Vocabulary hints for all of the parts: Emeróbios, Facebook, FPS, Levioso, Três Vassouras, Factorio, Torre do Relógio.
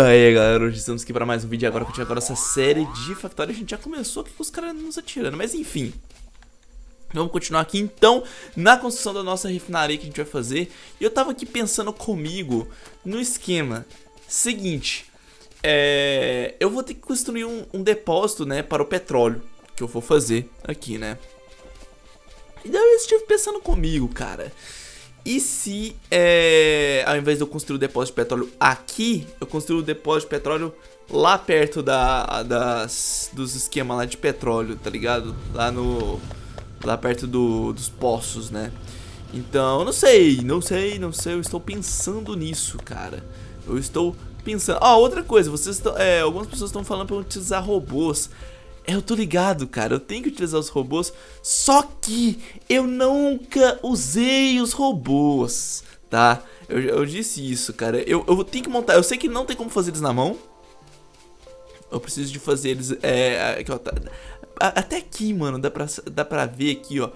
Aí galera, hoje estamos aqui para mais um vídeo e agora curtir agora essa série de Factorio. A gente já começou aqui com os caras nos atirando, mas enfim, vamos continuar aqui então na construção da nossa refinaria que a gente vai fazer. E eu tava aqui pensando comigo no esquema seguinte, eu vou ter que construir um depósito, né, para o petróleo que eu vou fazer aqui, né. E daí eu estive pensando comigo, cara, e se ao invés de eu construir o depósito de petróleo aqui, eu construo o depósito de petróleo lá perto dos esquemas lá de petróleo, tá ligado? Lá perto dos poços, né? Então, não sei, eu estou pensando nisso, cara. Eu estou pensando... Ah, outra coisa, algumas pessoas estão falando para utilizar robôs. Eu tô ligado, cara, eu tenho que utilizar os robôs, só que eu nunca usei os robôs, tá? Eu disse isso, cara, eu tenho que montar, eu sei que não tem como fazer eles na mão. Eu preciso de fazer eles, aqui, ó, tá, até aqui, mano, dá pra ver aqui, ó.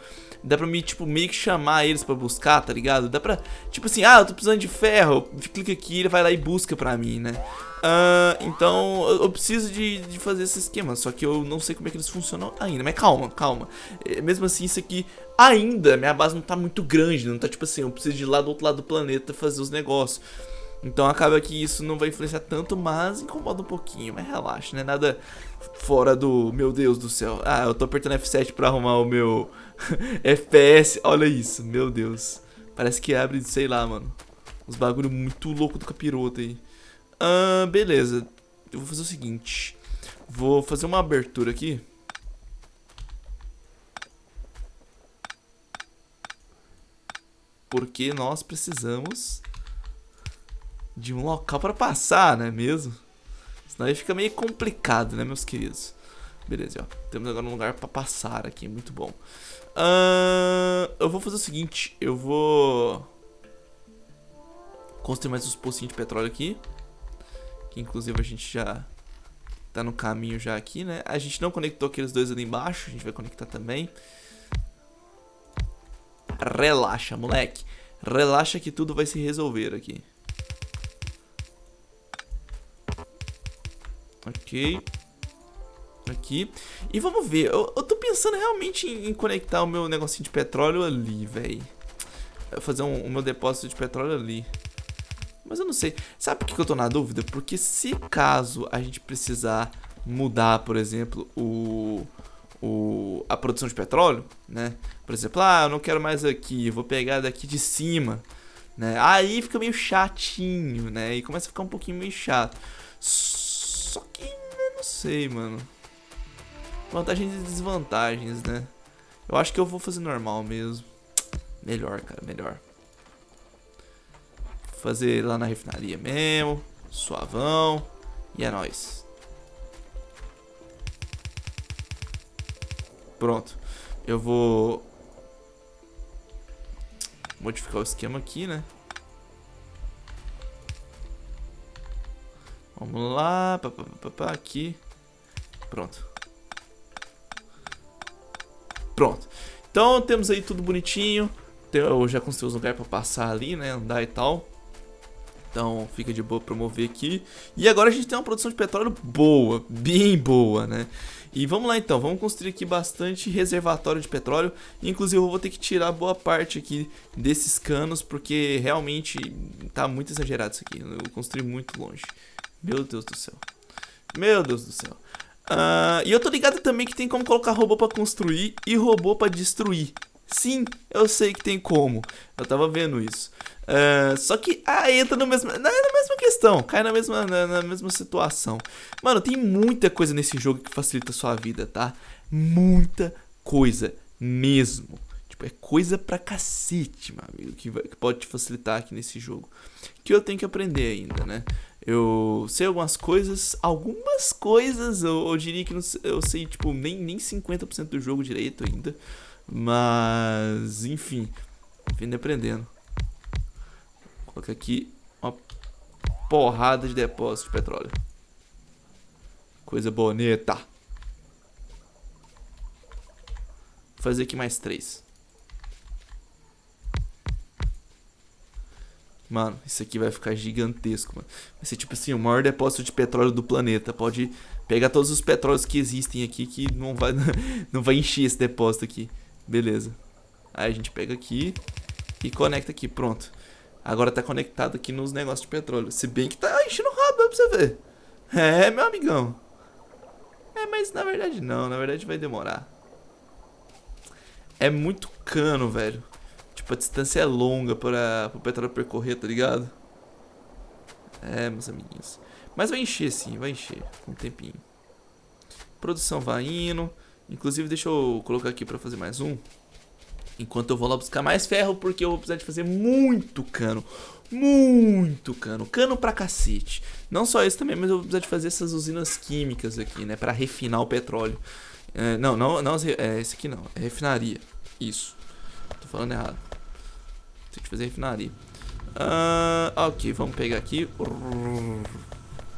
Dá pra me, tipo, meio que chamar eles pra buscar, tá ligado? Dá pra, tipo assim, ah, eu tô precisando de ferro, clica aqui, ele vai lá e busca pra mim, né? Então, eu preciso de fazer esse esquema, só que eu não sei como é que eles funcionam ainda. Mas calma, mesmo assim, isso aqui ainda, minha base não tá muito grande, não tá tipo assim, eu preciso de ir lá do outro lado do planeta fazer os negócios. Então acaba que isso não vai influenciar tanto, mas incomoda um pouquinho, mas relaxa, né? Nada fora do... Meu Deus do céu. Ah, eu tô apertando F7 pra arrumar o meu FPS, olha isso, meu Deus. Parece que abre, sei lá, mano, uns bagulho muito louco do capiroto aí. Beleza, eu vou fazer o seguinte. Vou fazer uma abertura aqui. Porque nós precisamos de um local pra passar, não é mesmo? Senão aí fica meio complicado, né, meus queridos? Beleza, ó. Temos agora um lugar pra passar aqui, muito bom. Eu vou fazer o seguinte. Eu vou construir mais uns pocinhos de petróleo aqui, que inclusive a gente já tá no caminho já aqui, né? A gente não conectou aqueles dois ali embaixo, a gente vai conectar também. Relaxa, moleque. Relaxa que tudo vai se resolver aqui. Ok, aqui. E vamos ver, eu tô pensando realmente em conectar o meu negocinho de petróleo ali, velho. Fazer o meu depósito de petróleo ali. Mas eu não sei, sabe por que eu tô na dúvida? Porque se caso a gente precisar mudar, por exemplo, a produção de petróleo, né? Por exemplo, ah, eu não quero mais aqui, eu vou pegar daqui de cima, né? Aí fica meio chatinho, né? E começa a ficar um pouquinho meio chato. Só que eu não sei, mano. Vantagens e desvantagens, né? Eu acho que eu vou fazer normal mesmo. Melhor, cara, melhor. Fazer lá na refinaria mesmo. Suavão. E é nóis. Pronto. Eu vou modificar o esquema aqui, né? Vamos lá, aqui. Pronto. Pronto. Então temos aí tudo bonitinho. Eu já construí os lugares pra passar ali, né? Andar e tal. Então fica de boa pra mover aqui. E agora a gente tem uma produção de petróleo boa, bem boa, né? E vamos lá então, vamos construir aqui bastante reservatório de petróleo. Inclusive eu vou ter que tirar boa parte aqui desses canos, porque realmente tá muito exagerado isso aqui. Eu construí muito longe. Meu Deus do céu. Meu Deus do céu. E eu tô ligado também que tem como colocar robô pra construir e robô pra destruir. Sim, eu sei que tem como. Eu tava vendo isso. Só que entra na mesma questão. Cai na mesma situação. Mano, tem muita coisa nesse jogo que facilita a sua vida, tá? Muita coisa mesmo. Tipo, é coisa pra cacete, meu amigo, que pode te facilitar aqui nesse jogo, que eu tenho que aprender ainda, né? Eu sei algumas coisas, eu diria que não, eu sei, tipo, nem 50% do jogo direito ainda. Mas, enfim, vim aprendendo. Vou colocar aqui uma porrada de depósito de petróleo. Coisa bonita. Vou fazer aqui mais 3. Mano, isso aqui vai ficar gigantesco, mano. Vai ser tipo assim, o maior depósito de petróleo do planeta. Pode pegar todos os petróleos que existem aqui, que não vai encher esse depósito aqui. Beleza. Aí a gente pega aqui e conecta aqui, pronto. Agora tá conectado aqui nos negócios de petróleo. Se bem que tá enchendo rápido, pra você ver. É, meu amigão. É, mas na verdade não, na verdade vai demorar. É muito cano, velho. Tipo, a distância é longa para o petróleo percorrer, tá ligado? É, meus amiguinhos. Mas vai encher sim, vai encher. Com um tempinho. Produção vai indo. Inclusive, deixa eu colocar aqui para fazer mais um. Enquanto eu vou lá buscar mais ferro, porque eu vou precisar de fazer muito cano. Muito cano. Cano pra cacete. Não só isso também, mas eu vou precisar de fazer essas usinas químicas aqui, né? Pra refinar o petróleo. É, não, é, esse aqui não. É refinaria. Isso. Tô falando errado. Tem que fazer refinaria. Ok, vamos pegar aqui.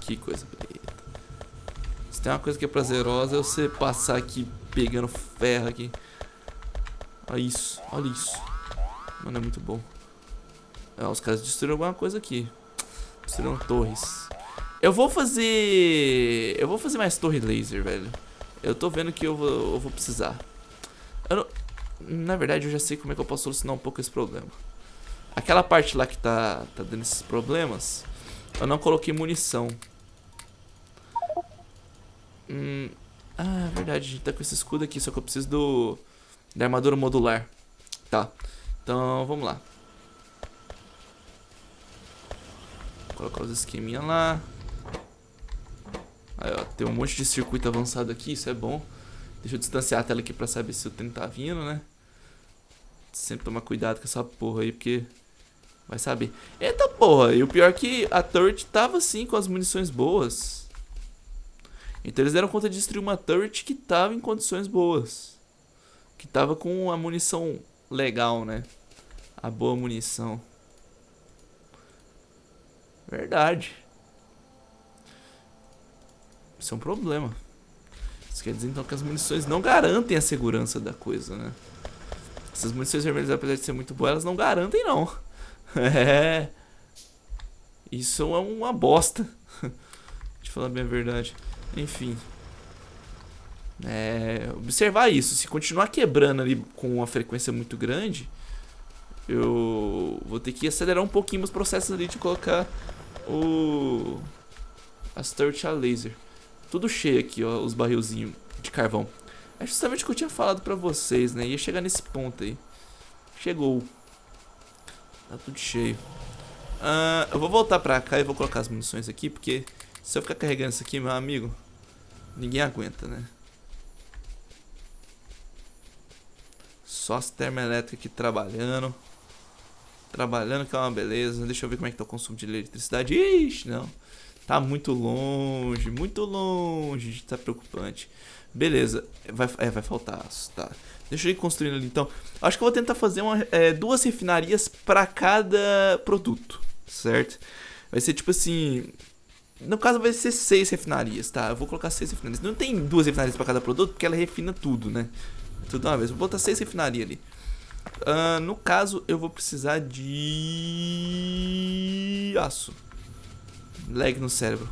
Que coisa preta. Se tem uma coisa que é prazerosa, é você passar aqui pegando ferro aqui. Olha isso, olha isso. Mano, é muito bom. Ah, os caras destruíram alguma coisa aqui. Destruíram torres. Eu vou fazer mais torre laser, velho. Eu tô vendo que eu vou precisar. Na verdade, eu já sei como é que eu posso solucionar um pouco esse problema. Aquela parte lá que tá dando esses problemas, eu não coloquei munição. Ah, é verdade, a gente tá com esse escudo aqui. Só que eu preciso da armadura modular. Tá, então vamos lá. Vou colocar os esqueminha lá. Aí, ó, tem um monte de circuito avançado aqui, isso é bom. Deixa eu distanciar a tela aqui pra saber se o trem tá vindo, né? Sempre tomar cuidado com essa porra aí, porque vai saber. Eita porra, e o pior é que a turret tava assim com as munições boas. Então eles deram conta de destruir uma turret que tava em condições boas. Que tava com a munição legal, né? A boa munição. Verdade. Isso é um problema. Isso quer dizer então que as munições não garantem a segurança da coisa, né? Essas munições vermelhas, apesar de ser muito boas, elas não garantem não. É. Isso é uma bosta. Deixa eu falar bem a verdade. Enfim. É, observar isso. Se continuar quebrando ali com uma frequência muito grande, eu vou ter que acelerar um pouquinho os processos ali de colocar as turret a laser. Tudo cheio aqui, ó, os barrilzinhos de carvão. É justamente o que eu tinha falado pra vocês, né? Ia chegar nesse ponto aí. Chegou. Tá tudo cheio. Eu vou voltar pra cá e vou colocar as munições aqui, porque se eu ficar carregando isso aqui, meu amigo, ninguém aguenta, né? Só as termoelétricas aqui trabalhando. Trabalhando que é uma beleza. Deixa eu ver como é que tá o consumo de eletricidade. Ixi, não. Tá muito longe de tá preocupante. Beleza, vai faltar aço, tá. Deixa eu ir construindo ali então. Acho que eu vou tentar fazer duas refinarias pra cada produto, certo? Vai ser tipo assim, no caso vai ser 6 refinarias, tá? Eu vou colocar 6 refinarias, não tem 2 refinarias pra cada produto, porque ela refina tudo, né? Tudo uma vez, vou botar 6 refinarias ali. No caso eu vou precisar de aço. Lag no cérebro.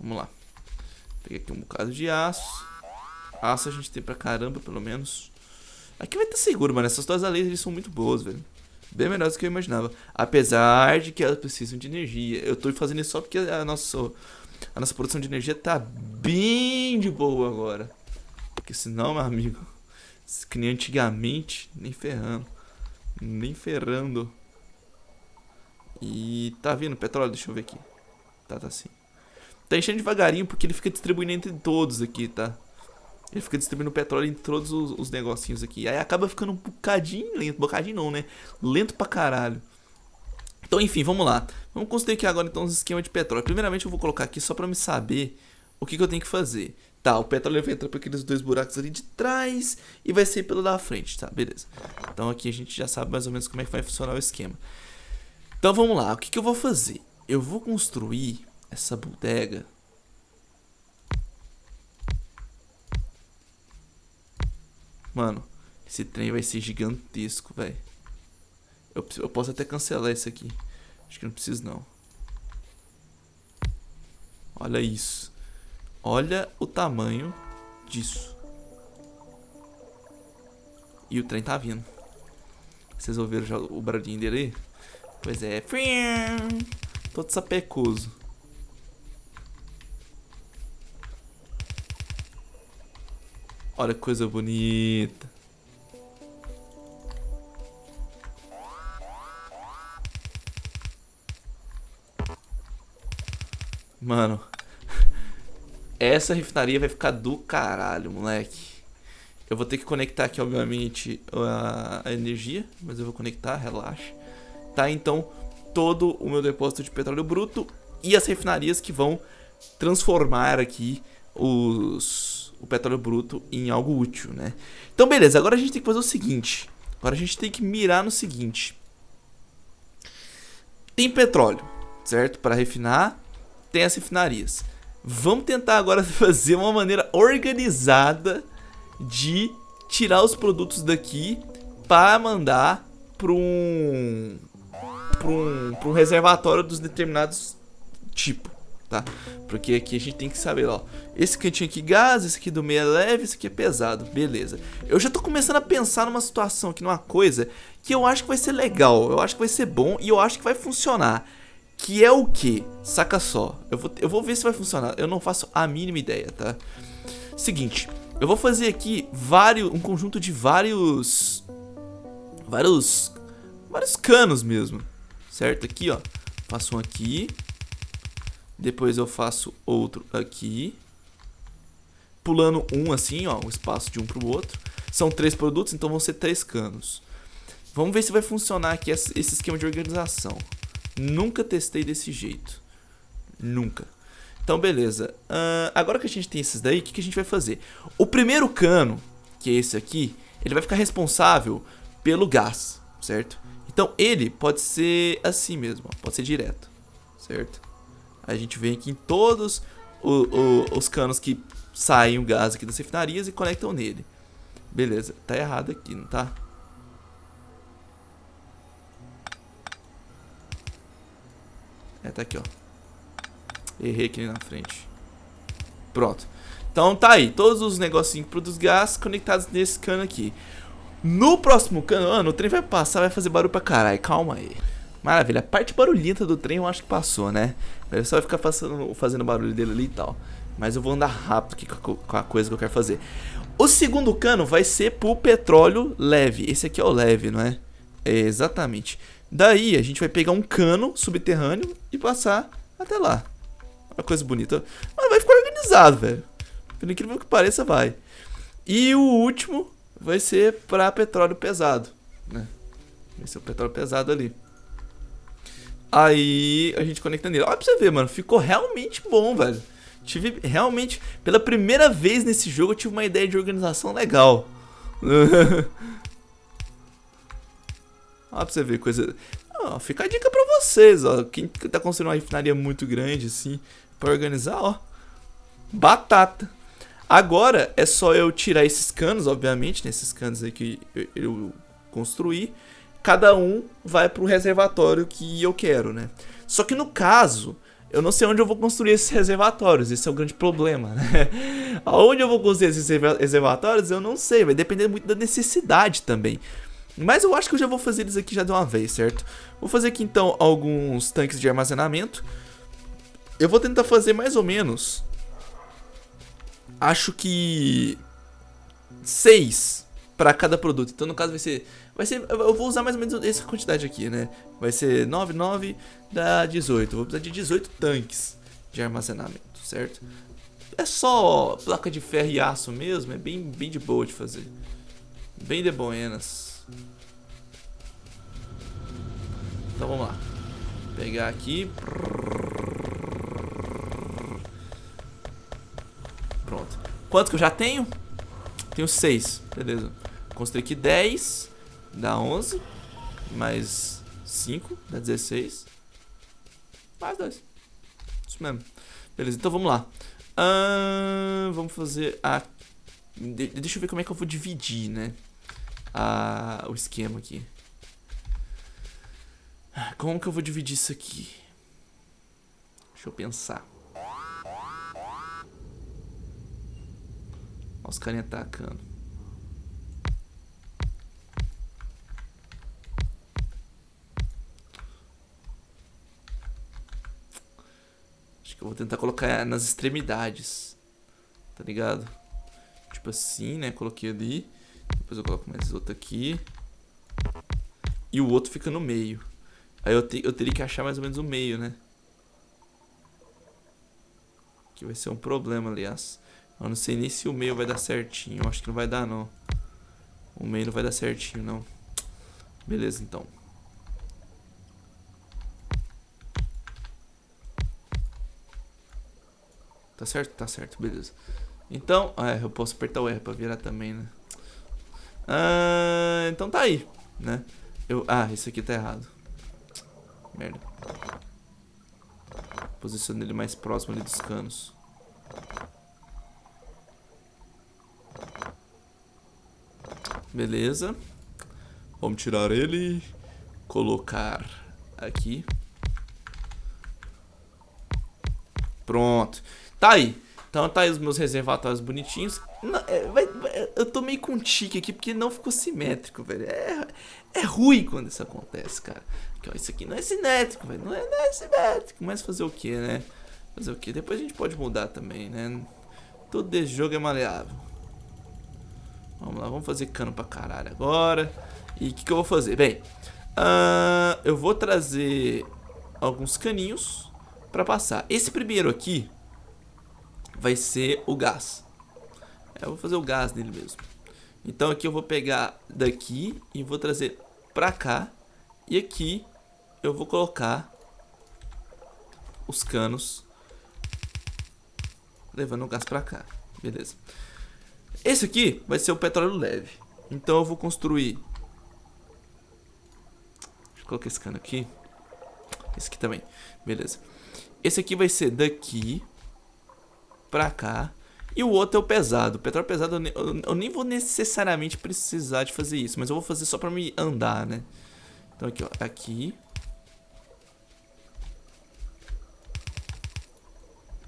Vamos lá. Peguei aqui um bocado de aço. Aço a gente tem pra caramba, pelo menos. Aqui vai estar seguro, mano. Essas torres a laser são muito boas, velho. Bem melhores do que eu imaginava. Apesar de que elas precisam de energia. Eu tô fazendo isso só porque a nossa produção de energia tá bem de boa agora. Porque senão, meu amigo, que nem antigamente, nem ferrando. Nem ferrando. E tá vindo petróleo? Deixa eu ver aqui. Tá sim. Tá enchendo devagarinho porque ele fica distribuindo entre todos aqui, tá? Ele fica distribuindo petróleo entre todos os negocinhos aqui. Aí acaba ficando um bocadinho lento. Bocadinho não, né? Lento pra caralho. Então, enfim, vamos lá. Vamos construir aqui agora então os esquemas de petróleo. Primeiramente eu vou colocar aqui só pra me saber o que eu tenho que fazer. Tá, o petróleo vai entrar por aqueles 2 buracos ali de trás e vai sair pelo da frente, tá, beleza. Então aqui a gente já sabe mais ou menos como é que vai funcionar o esquema. Então vamos lá, o que eu vou fazer? Eu vou construir essa bodega. Mano, Esse trem vai ser gigantesco, velho. Eu posso até cancelar isso aqui. Acho que não preciso, não. Olha isso. Olha o tamanho disso. E o trem tá vindo. Vocês ouviram já o barulhinho dele aí? Pois é. Todo sapecoso. Olha que coisa bonita. Mano, essa refinaria vai ficar do caralho, moleque. Eu vou ter que conectar aqui, obviamente, a energia. Mas eu vou conectar, relaxa. Tá, então, todo o meu depósito de petróleo bruto e as refinarias que vão transformar aqui o petróleo bruto em algo útil, né? Então, beleza, agora a gente tem que fazer o seguinte. Agora a gente tem que mirar no seguinte. Tem petróleo, certo? Para refinar. Tem as refinarias. Vamos tentar agora fazer uma maneira organizada de tirar os produtos daqui para mandar para um reservatório dos determinados tipo, tá? Porque aqui a gente tem que saber, ó, esse cantinho aqui gás, esse aqui do meio é leve, esse aqui é pesado, beleza. Eu já tô começando a pensar numa situação aqui, numa coisa que eu acho que vai ser legal, eu acho que vai ser bom e eu acho que vai funcionar. Que é o que? Saca só. Eu vou ver se vai funcionar. Eu não faço a mínima ideia, tá? Seguinte, eu vou fazer aqui um conjunto de vários canos mesmo, certo? Aqui, ó. Faço um aqui. Depois eu faço outro aqui. Pulando um assim, ó. Um espaço de um pro outro. São 3 produtos, então vão ser 3 canos. Vamos ver se vai funcionar aqui esse esquema de organização. Nunca testei desse jeito. Nunca. Então, beleza. Agora que a gente tem esses daí, o que, que a gente vai fazer? O primeiro cano, que é esse aqui, ele vai ficar responsável pelo gás, certo? Então, ele pode ser assim mesmo, ó, pode ser direto, certo? Aí a gente vem aqui em todos os canos que saem o gás aqui das refinarias e conectam nele. Beleza. Tá errado aqui, não tá? É, tá aqui, ó. Errei aqui na frente. Pronto. Então tá aí. Todos os negocinhos que produz gás conectados nesse cano aqui. No próximo cano, mano, o trem vai passar, vai fazer barulho pra caralho. Calma aí. Maravilha. A parte barulhenta do trem eu acho que passou, né? Ele só vai ficar fazendo barulho dele ali e tal. Mas eu vou andar rápido aqui com a coisa que eu quero fazer. O segundo cano vai ser pro petróleo leve. Esse aqui é o leve, não é? É, exatamente. Daí a gente vai pegar um cano subterrâneo e passar até lá. Uma coisa bonita. Mas vai ficar organizado, velho. Pelo incrível que pareça, vai. E o último vai ser pra petróleo pesado, né? Vai ser o petróleo pesado ali. Aí a gente conecta nele. Olha pra você ver, mano. Ficou realmente bom, velho. Tive realmente... Pela primeira vez nesse jogo eu tive uma ideia de organização legal. Ó, pra você ver, coisa... Ó, fica a dica pra vocês, ó. Quem tá construindo uma refinaria muito grande, assim, pra organizar, ó. Batata. Agora, é só eu tirar esses canos, obviamente, né? Esses canos aí que eu construí. Cada um vai pro reservatório que eu quero, né? Só que no caso, eu não sei onde eu vou construir esses reservatórios. Esse é o grande problema, né? Aonde eu vou construir esses reservatórios, eu não sei. Vai depender muito da necessidade também. Mas eu acho que eu já vou fazer eles aqui já de uma vez, certo? Vou fazer aqui então alguns tanques de armazenamento. Eu vou tentar fazer mais ou menos, acho que 6 para cada produto. Então no caso vai ser, eu vou usar mais ou menos essa quantidade aqui, né? Vai ser 9, 9, dá 18. Eu vou precisar de 18 tanques de armazenamento, certo? É só placa de ferro e aço mesmo. É bem de boa de fazer. Bem de buenas. Então vamos lá. Pegar aqui. Pronto. Quanto que eu já tenho? Tenho 6. Beleza. Construí aqui 10. Dá 11. Mais 5. Dá 16. Mais 2. Isso mesmo. Beleza, então vamos lá. Vamos fazer a... Deixa eu ver como é que eu vou dividir, né? o esquema aqui. Como que eu vou dividir isso aqui? Deixa eu pensar. Olha os carinha atacando. Acho que eu vou tentar colocar nas extremidades. Tá ligado? Tipo assim, né? Coloquei ali. Depois eu coloco mais outro aqui. E o outro fica no meio. Aí eu teria que achar mais ou menos o meio, né? Que vai ser um problema, aliás. Eu não sei nem se o meio vai dar certinho. Eu acho que não vai dar, não. O meio não vai dar certinho, não. Beleza, então. Tá certo? Tá certo, beleza. Então, eu posso apertar o R pra virar também, né? Então tá aí, né? Isso aqui tá errado. Merda. Posiciono ele mais próximo ali dos canos. Beleza. Vamos tirar ele. Colocar aqui. Pronto. Tá aí. Então tá aí os meus reservatórios bonitinhos. Eu tô meio com tique aqui porque não ficou simétrico, velho. É ruim quando isso acontece, cara. Porque, ó, isso aqui não é simétrico, velho. Não é simétrico. Mas fazer o que, né? Fazer o que? Depois a gente pode mudar também, né? Todo esse jogo é maleável. Vamos lá, vamos fazer cano pra caralho agora. E o que eu vou fazer? Bem, eu vou trazer alguns caninhos pra passar. Esse primeiro aqui vai ser o gás. Eu vou fazer o gás nele mesmo. Então aqui eu vou pegar daqui e vou trazer pra cá. E aqui eu vou colocar os canos levando o gás pra cá. Beleza. Esse aqui vai ser o petróleo leve. Então eu vou construir. Deixa eu colocar esse cano aqui. Esse aqui também. Beleza. Esse aqui vai ser daqui pra cá. E o outro é o pesado. O petróleo pesado eu nem vou necessariamente precisar de fazer isso. Mas eu vou fazer só pra me andar, né? Então aqui, ó. Aqui.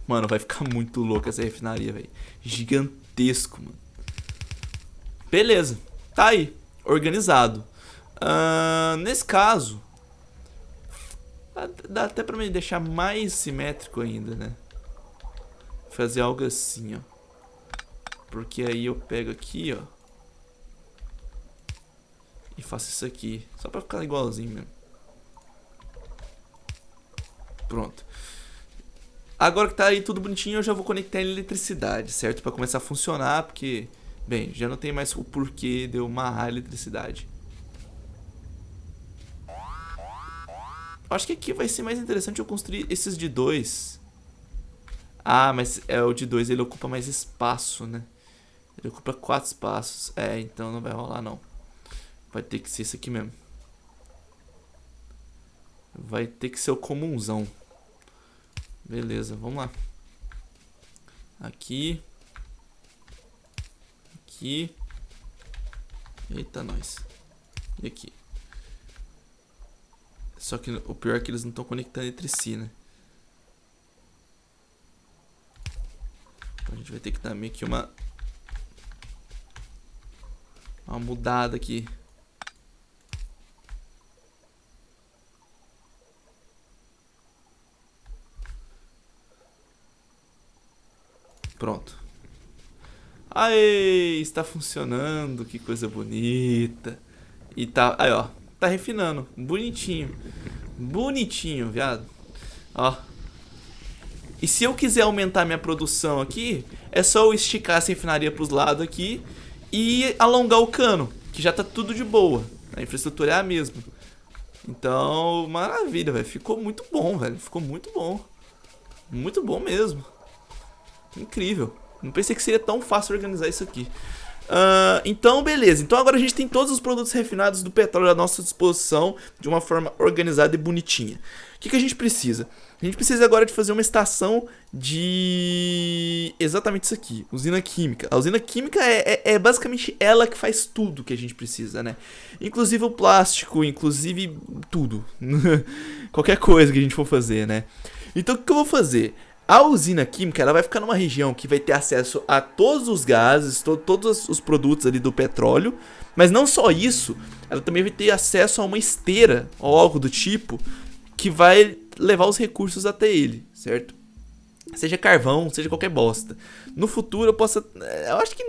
Mano, vai ficar muito louca essa refinaria, velho. Gigantesco, mano. Beleza. Tá aí. Organizado. Nesse caso... Dá até pra me deixar mais simétrico ainda, né? Fazer algo assim, ó. Porque aí eu pego aqui, ó. E faço isso aqui. Só pra ficar igualzinho mesmo. Pronto. Agora que tá aí tudo bonitinho, eu já vou conectar a eletricidade, certo? Pra começar a funcionar, porque... Bem, já não tem mais o porquê de eu amarrar a eletricidade. Acho que aqui vai ser mais interessante eu construir esses de 2. Mas o de 2 ele ocupa mais espaço, né? Ele ocupa 4 espaços. Então não vai rolar, não. Vai ter que ser isso aqui mesmo. Vai ter que ser o comunzão. Beleza, vamos lá. Aqui. Aqui. Eita, nós. E aqui. Só que o pior é que eles não estão conectando entre si, né? Então a gente vai ter que dar meio que uma mudada aqui. Pronto. Aê, está funcionando. Que coisa bonita. E tá, aí ó, tá refinando. Bonitinho. Bonitinho, viado. Ó. E se eu quiser aumentar minha produção aqui, é só eu esticar essa refinaria pros lados aqui e alongar o cano, que já tá tudo de boa. A infraestrutura é a mesma. Então, maravilha, velho. Ficou muito bom, velho. Ficou muito bom. Muito bom mesmo. Incrível. Não pensei que seria tão fácil organizar isso aqui. Então, beleza. Então agora a gente tem todos os produtos refinados do petróleo à nossa disposição de uma forma organizada e bonitinha. O que, que a gente precisa? A gente precisa agora de fazer uma estação de... exatamente isso aqui, usina química. A usina química é basicamente ela que faz tudo que a gente precisa, né? Inclusive o plástico, inclusive tudo. Qualquer coisa que a gente for fazer, né? Então o que eu vou fazer? A usina química, ela vai ficar numa região que vai ter acesso a todos os gases, todos os produtos ali do petróleo. Mas não só isso, ela também vai ter acesso a uma esteira ou algo do tipo que vai levar os recursos até ele, certo? Seja carvão, seja qualquer bosta. No futuro eu posso... eu acho que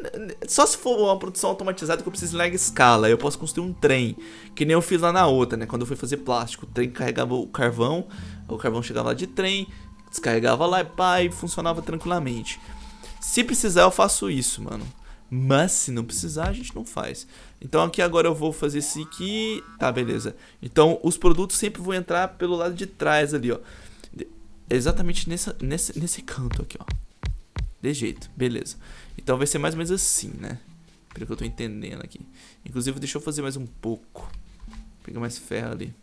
só se for uma produção automatizada que eu preciso em larga escala. Eu posso construir um trem, que nem eu fiz lá na outra, né? Quando eu fui fazer plástico, o trem carregava o carvão chegava lá de trem... descarregava lá e pá, e funcionava tranquilamente. Se precisar eu faço isso, mano. Mas se não precisar a gente não faz. Então aqui agora eu vou fazer esse aqui. Tá, beleza. Então os produtos sempre vão entrar pelo lado de trás ali, ó. Exatamente nesse canto aqui, ó. De jeito, beleza. Então vai ser mais ou menos assim, né? Pelo que eu tô entendendo aqui. Inclusive deixa eu fazer mais um pouco. Pegar mais ferro ali.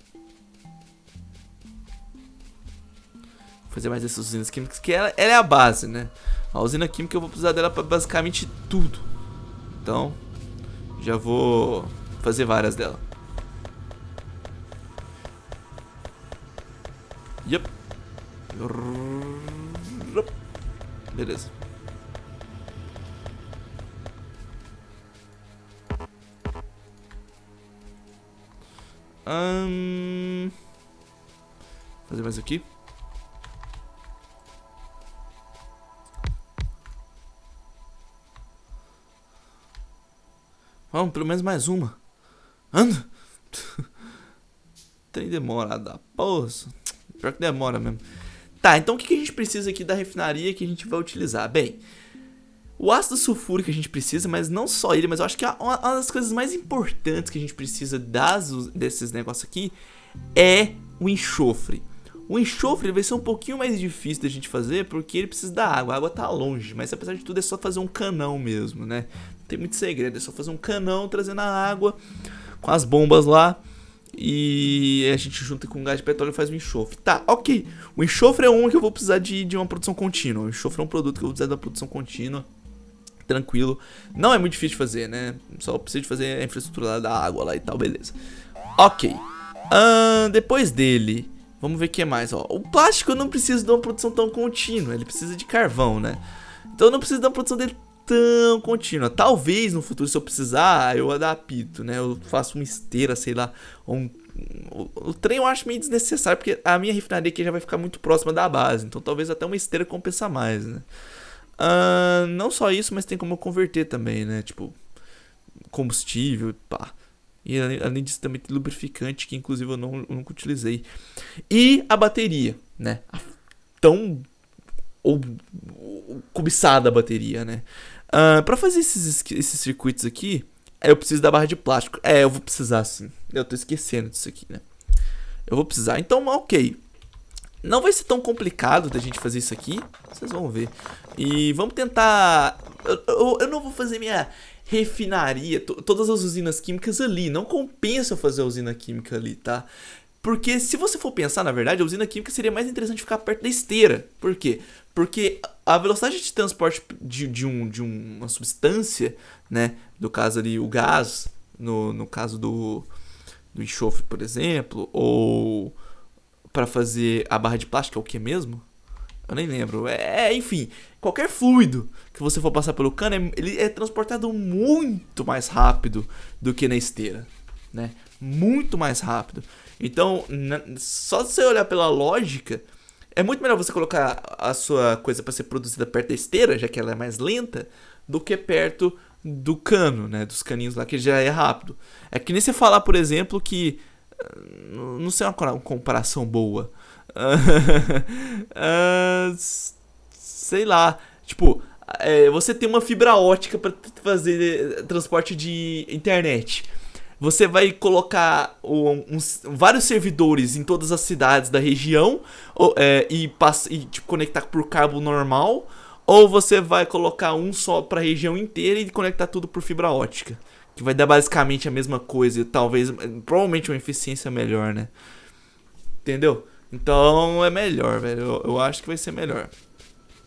Fazer mais essas usinas químicas, que ela é a base, né? A usina química eu vou precisar dela para basicamente tudo. Então, já vou fazer várias dela. Yep. Beleza. Fazer mais aqui. Vamos, pelo menos mais uma. Anda. Tem demorada. Poxa. Pior que demora mesmo. Tá, então o que a gente precisa aqui da refinaria que a gente vai utilizar? Bem, o ácido sulfúrico a gente precisa, mas não só ele. Mas eu acho que uma das coisas mais importantes que a gente precisa desses negócios aqui é o enxofre. O enxofre vai ser um pouquinho mais difícil da gente fazer, porque ele precisa da água. A água tá longe, mas apesar de tudo é só fazer um canão mesmo, né? Não tem muito segredo, é só fazer um canão trazendo a água com as bombas lá. E a gente junta com gás de petróleo e faz o enxofre. Tá, ok. O enxofre é um que eu vou precisar de uma produção contínua. O enxofre é um produto que eu vou precisar da produção contínua. Tranquilo. Não é muito difícil de fazer, né? Só preciso de fazer a infraestrutura da água lá e tal, beleza. Ok. Depois dele... vamos ver o que mais, ó. O plástico eu não preciso de uma produção tão contínua. Ele precisa de carvão, né? Então eu não preciso de uma produção dele tão contínua. Talvez no futuro, se eu precisar, eu adapto, né? Eu faço uma esteira, sei lá. O trem eu acho meio desnecessário, porque a minha refinaria aqui já vai ficar muito próxima da base. Então talvez até uma esteira compensa mais, né? Não só isso, mas tem como eu converter também, né? Tipo, combustível e pá. E além disso também tem lubrificante, que inclusive eu nunca utilizei. E a bateria, né? Tão cobiçada a bateria, né? Pra fazer esses circuitos aqui, eu preciso da barra de plástico. É, eu vou precisar sim. Eu tô esquecendo disso aqui, né? Eu vou precisar. Então, ok. Não vai ser tão complicado da gente fazer isso aqui. Vocês vão ver. E vamos tentar... Eu não vou fazer minha... refinaria, todas as usinas químicas ali, não compensa fazer a usina química ali, tá? Porque se você for pensar, na verdade, a usina química seria mais interessante ficar perto da esteira. Por quê? Porque a velocidade de transporte de uma substância, né, no caso ali o gás, no caso do enxofre, por exemplo, ou para fazer a barra de plástico, é o que mesmo? Eu nem lembro, enfim, qualquer fluido que você for passar pelo cano, ele é transportado muito mais rápido do que na esteira, né? Muito mais rápido. Então, só se você olhar pela lógica, é muito melhor você colocar a sua coisa para ser produzida perto da esteira, já que ela é mais lenta, do que perto do cano, né? Dos caninhos lá, que já é rápido. É que nem você falar, por exemplo, que... não sei uma comparação boa... sei lá. Tipo, você tem uma fibra ótica para fazer transporte de internet. Você vai colocar vários servidores em todas as cidades da região, e tipo, conectar por cabo normal. ou você vai colocar um só para a região inteira e conectar tudo por fibra ótica, que vai dar basicamente a mesma coisa e talvez, provavelmente, uma eficiência melhor, né? Entendeu? Então é melhor, velho. Eu acho que vai ser melhor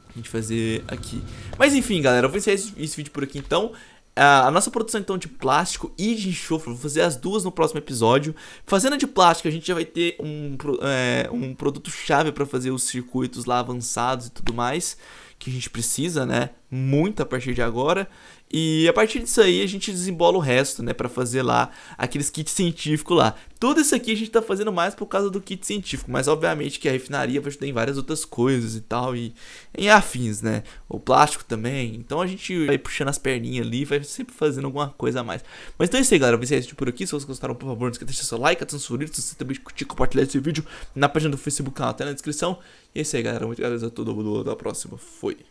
a gente fazer aqui. Mas enfim, galera, eu vou encerrar esse vídeo por aqui então. A nossa produção então de plástico e de enxofre, vou fazer as duas no próximo episódio. Fazendo a de plástico, a gente já vai ter um produto chave para fazer os circuitos lá avançados e tudo mais, que a gente precisa, né, muito a partir de agora. E a partir disso aí a gente desembola o resto, né, pra fazer lá aqueles kits científicos lá. Tudo isso aqui a gente tá fazendo mais por causa do kit científico, mas obviamente que a refinaria vai ajudar em várias outras coisas e tal, e em afins, né, o plástico também. Então a gente vai puxando as perninhas ali, vai sempre fazendo alguma coisa a mais. Mas então é isso aí, galera, eu vou encerrar esse vídeo por aqui. Se vocês gostaram, por favor, não esqueça de deixar seu like, atenção favorito, se você também curtir, compartilhar esse vídeo na página do Facebook, canal, até na descrição. E é isso aí, galera, muito obrigado a todo mundo, até a próxima, foi.